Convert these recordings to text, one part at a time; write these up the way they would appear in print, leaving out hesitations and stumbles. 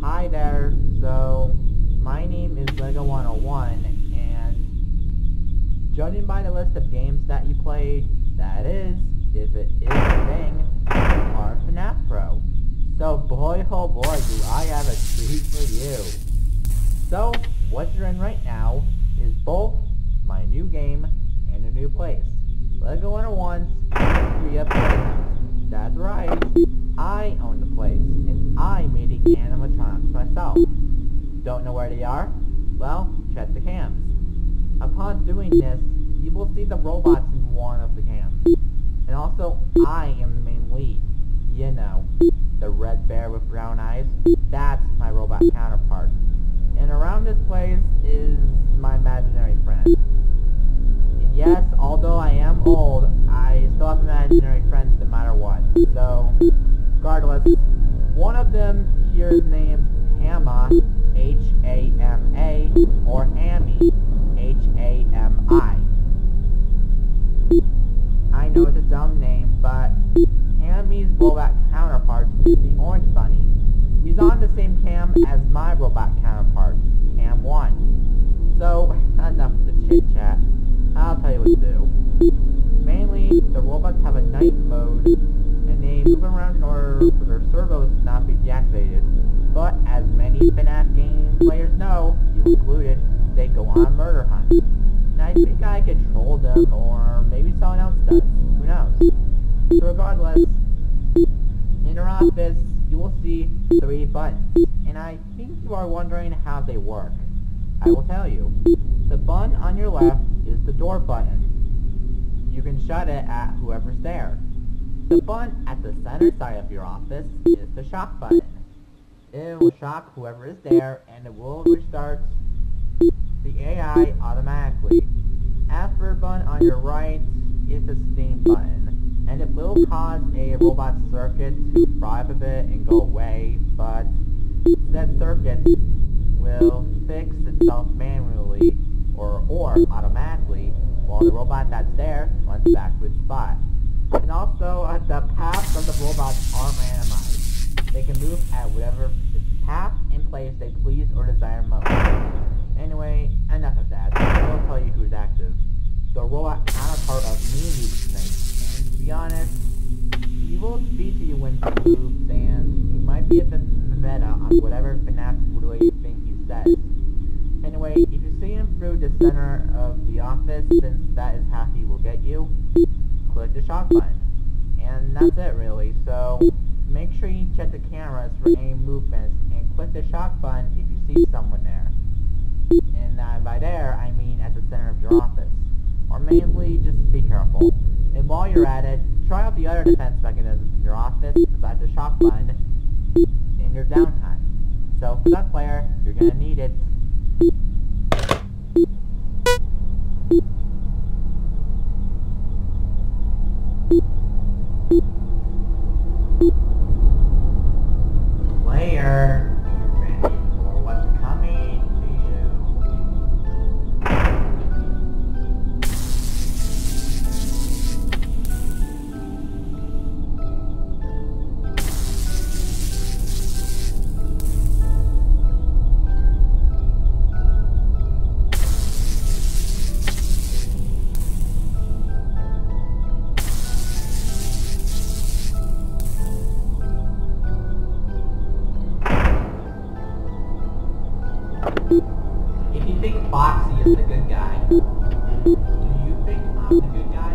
Hi there, so my name is Lego101, and judging by the list of games that you played, that is, if it is a thing, you are FNAF Pro. So boy oh boy do I have a treat for you. So what you're in right now is both my new game and a new place. Lego101's Free Upgrade. That's right, I own the place, and I made the animatronics myself. Don't know where they are? Well, check the cams. Upon doing this, you will see the robots in one of the cams. And also, I am the main lead. You know, the red bear with brown eyes. That's my robot counterpart. And around this place is my imaginary friend. And yes, although I am old, I still have imaginary friends no matter what. So, regardless, one of them here is named Hamma, H-A-M-A, or Hammy, H-A-M-I. I know it's a dumb name, but Hammy's robot counterpart is the Orange Bunny. He's on the same cam as my robot counterpart, Cam 1. So, enough of the chit-chat. I'll tell you what to do. Mainly, the robots have a night mode, and they move around in order for their servos to not be deactivated. But as many FNAF game players know, you included, they go on murder hunts. And I think I control them, or maybe someone else does. Who knows? So regardless, in our office, you will see 3 buttons, and I think you are wondering how they work. I will tell you. The button on your left is the door button. You can shut it at whoever's there. The button at the center side of your office is the shock button. It will shock whoever is there, and it will restart the AI automatically. After button on your right is the steam button, and it will cause a robot circuit to fry up a bit and go away, but that circuit will fix itself manually or automatically, while the robot that's there runs back to its spot. And also, the paths of the robots are randomized. They can move at whatever path and place they please or desire most. Anyway, enough of that. I will tell you who's active. The robot counterpart of me moves tonight. And to be honest, he will speak to you when he moves, and he might be a bit meta on whatever FNAF you think he says. Anyway, if you see him through the center of the office, since that is how he will get you, click the shot button. And that's it really, so make sure you check the cameras for any movements, and click the shot button if you see someone there. And by there, I mean at the center of your office. Or mainly, just be careful. And while you're at it, try out the other defense mechanisms in your office besides the shot button in your downtime. So for that player, you're gonna need it. Player, are you ready for what's coming to you? Do you think I'm the good guy?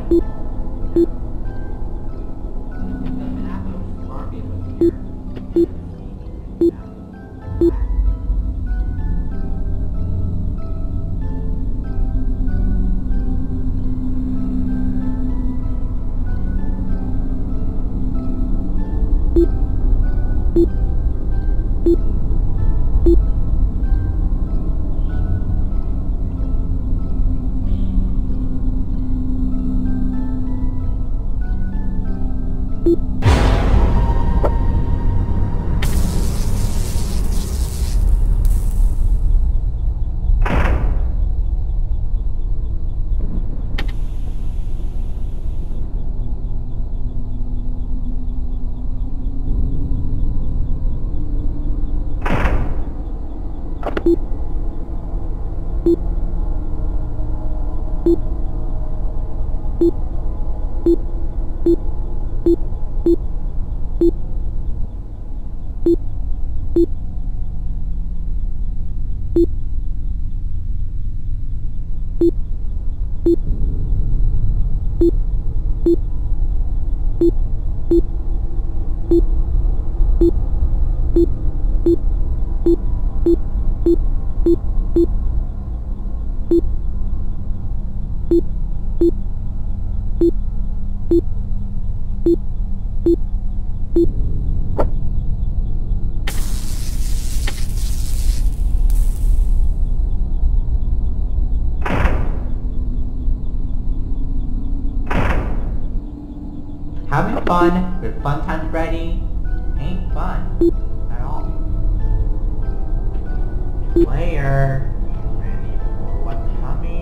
Having fun with Funtime Freddy ain't fun at all. Player, ready for what's coming?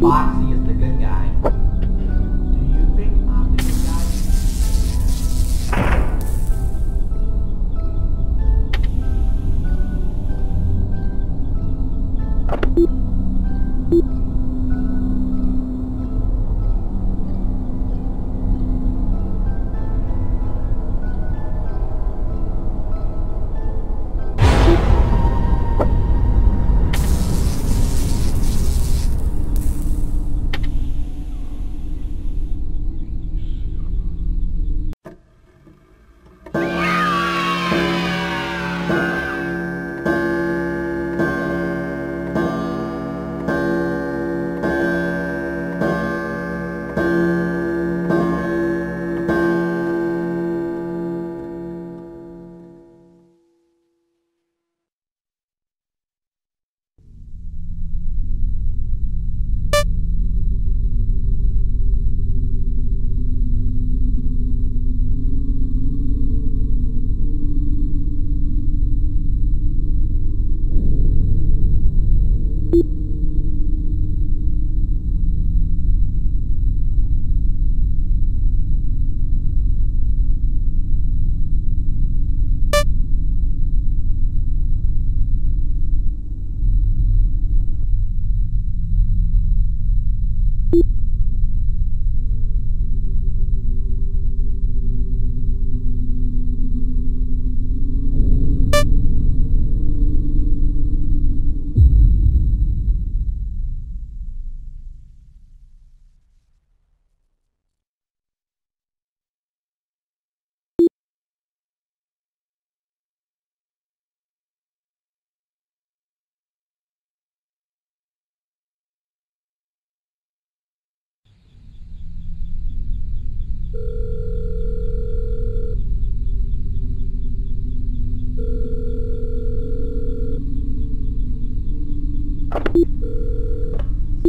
Foxy is the good guy. Do you think I'm the good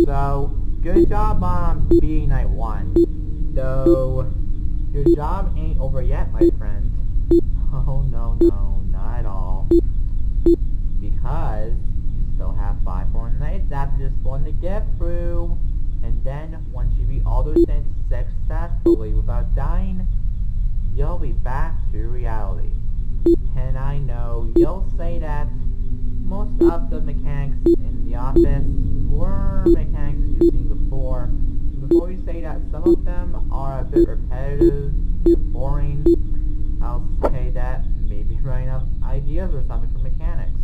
So, good job on being night one. Though, your job ain't over yet, my friend. Oh no, not at all. Because you still have 5 more nights after this one to get through. And then, once you beat all those things successfully without dying, you'll be back to reality. And I know you'll say that most of the mechanics in the office were mechanics you've seen before. Before you say that some of them are a bit repetitive and boring, I'll say that maybe running up ideas or something for mechanics.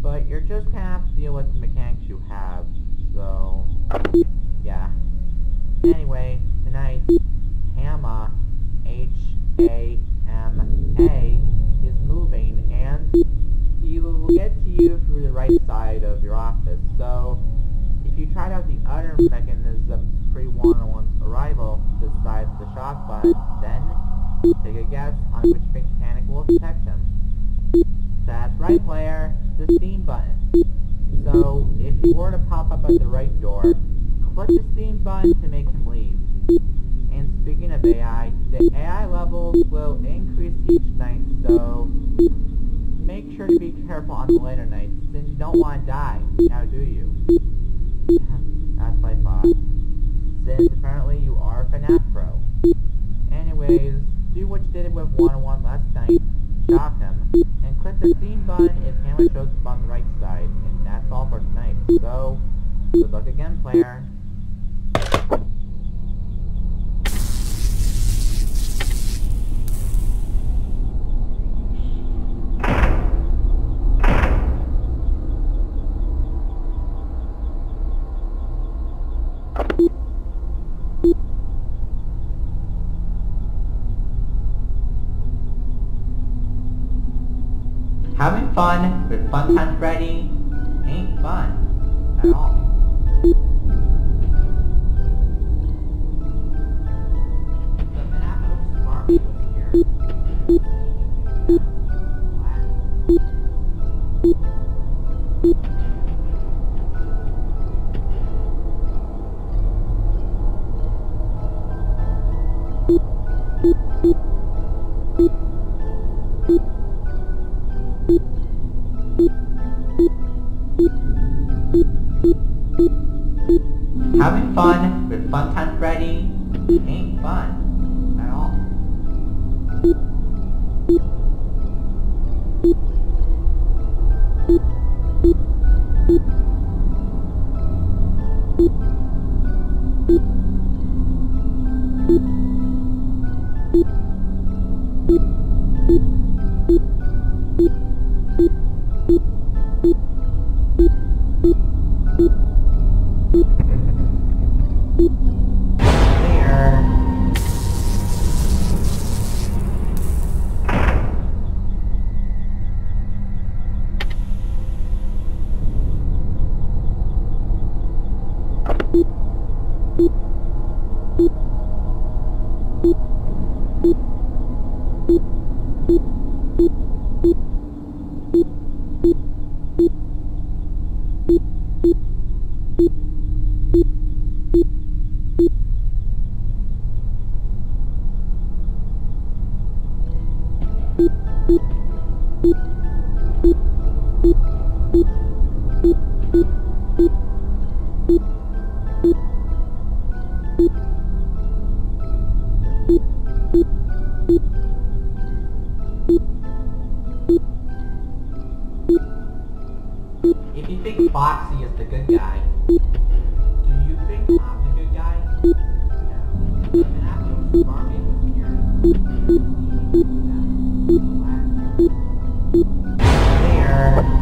But you're just gonna have to deal with the mechanics you have. So, yeah. Anyway, tonight, Hamma, H-A-M-A, is moving, and he will get to you through the right side of your office. So, if you tried out the other mechanisms pre-101's arrival, press the shock button, then take a guess on which mechanic will protect him. That's right, player, the Steam button. So, if he were to pop up at the right door, click the Steam button to make him leave. And speaking of AI, the AI levels will increase each night, so make sure to be careful on the later nights, since you don't want to die, now do you? That's my thought. Since apparently you are a FNAF pro. Anyways, do what you did with 101 last night, shock him, and click the Steam button if Hammer shows up on the right side, and that's all for tonight, so good luck again, player. Having fun with Funtime Freddy ain't fun at all. The FNAF looks smart here. Having fun with Funtime Freddy ain't fun at all. If you think Foxy is the good guy, do you think I'm the good guy? No. I'm an absolute Barbie with here. There.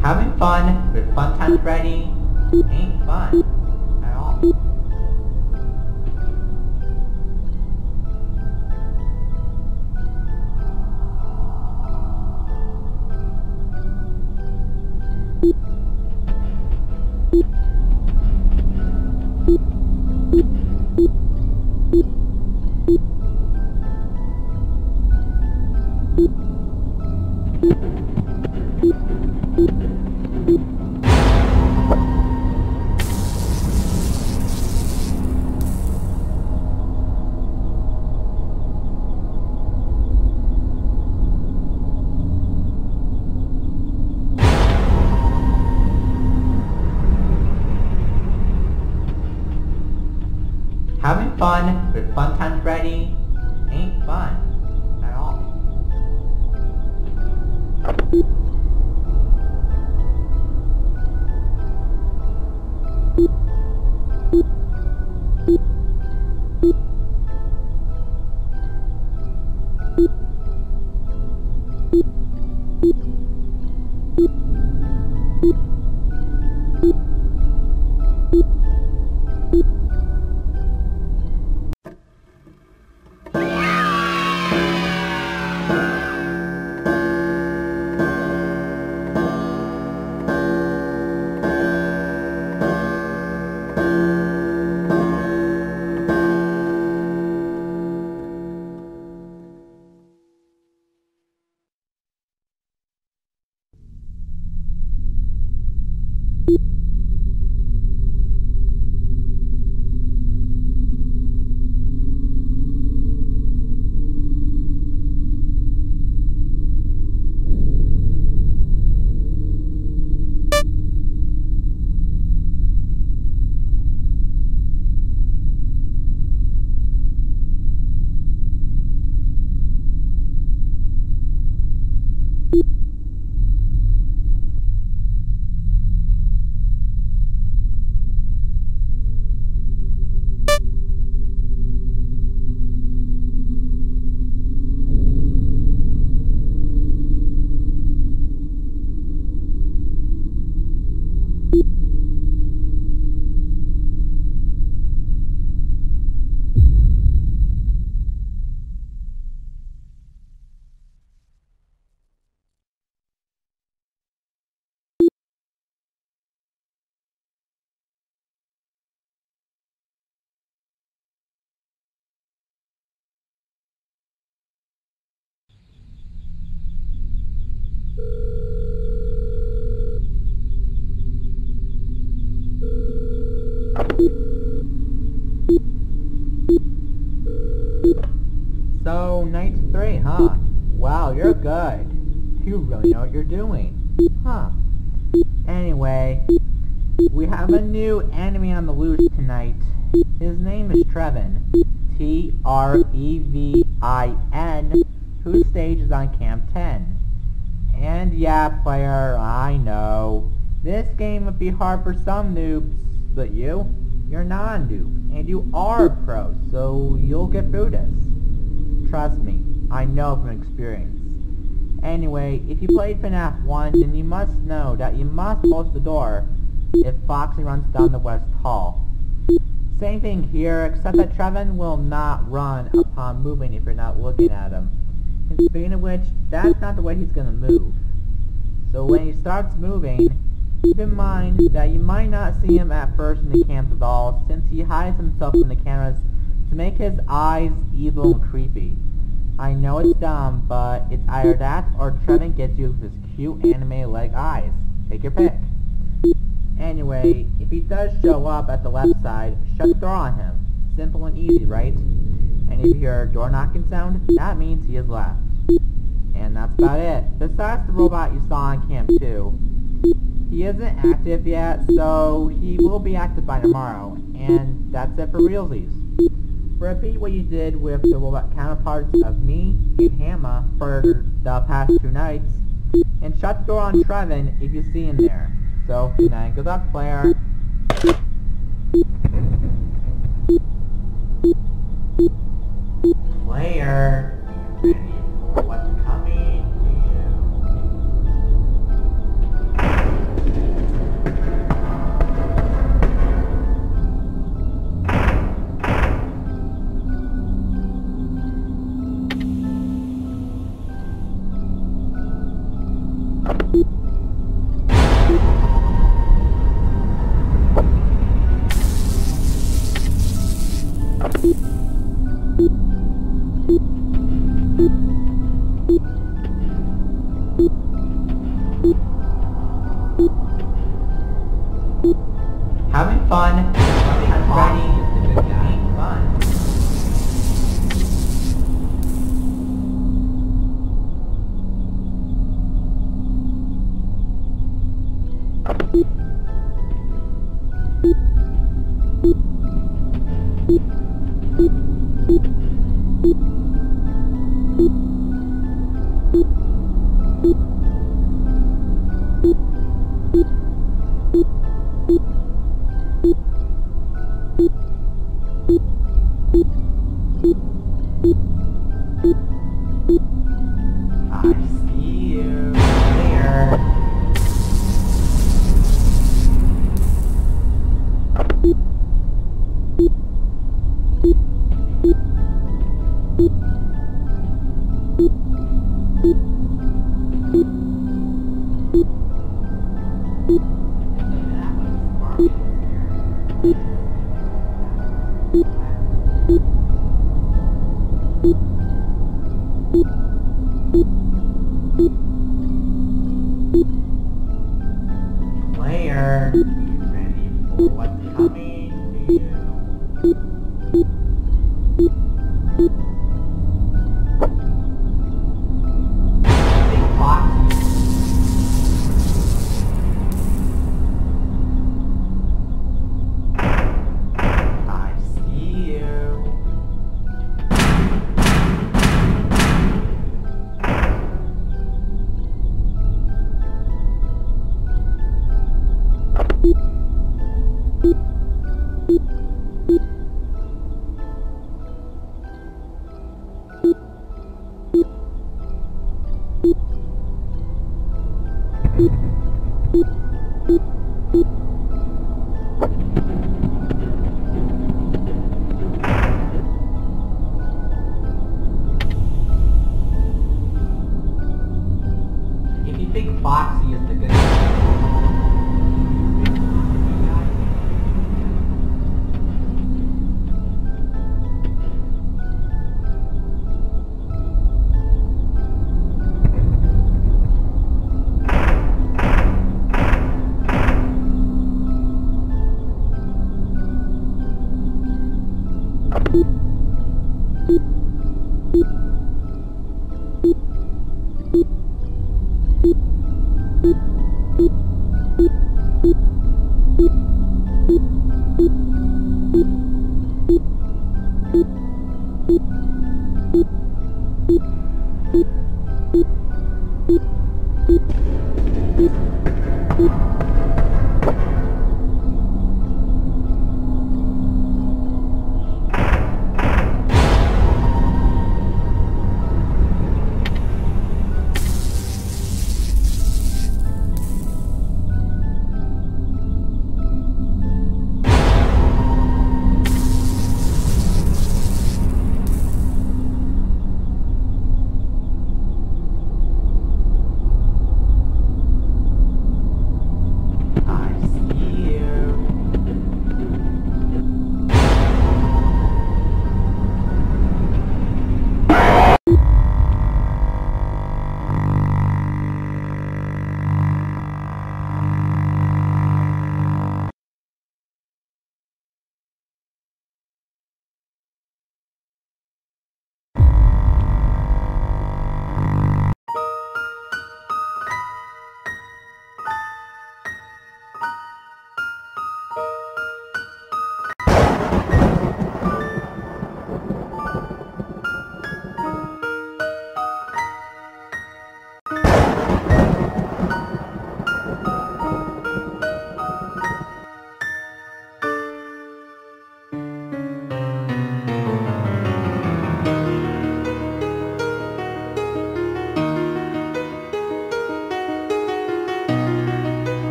Having fun with Funtime Freddy ain't fun at all. Having fun with Funtime Freddy ain't fun at all. So, 93, huh? Wow, you're good. You really know what you're doing. Huh. Anyway, we have a new enemy on the loose tonight. His name is Trevin. T-R-E-V-I-N, whose stage is on Camp 10. And yeah, player, I know. This game would be hard for some noobs, but you're non-noob, and you are a pro, so you'll get through this. Trust me, I know from experience. Anyway, if you played FNAF 1, then you must know that you must close the door if Foxy runs down the west hall. Same thing here, except that Trevin will not run upon moving if you're not looking at him. And speaking of which, that's not the way he's gonna move. So when he starts moving, keep in mind that you might not see him at first in the camp at all, since he hides himself from the cameras to make his eyes evil and creepy. I know it's dumb, but it's either that or Trevin gets you with his cute anime-like eyes. Take your pick. Anyway, if he does show up at the left side, shut the door on him. Simple and easy, right? And if you hear a door knocking sound, that means he is left. And that's about it. Besides the robot you saw in Camp 2, he isn't active yet, so he will be active by tomorrow. And that's it for realsies. Repeat what you did with the robot counterparts of me and Hammy for the past two nights, and shut the door on Trevin if you see him there. So, good night, good luck, player. Player, are you ready for what's coming to you? fun. Having fun. Being fun. Beep.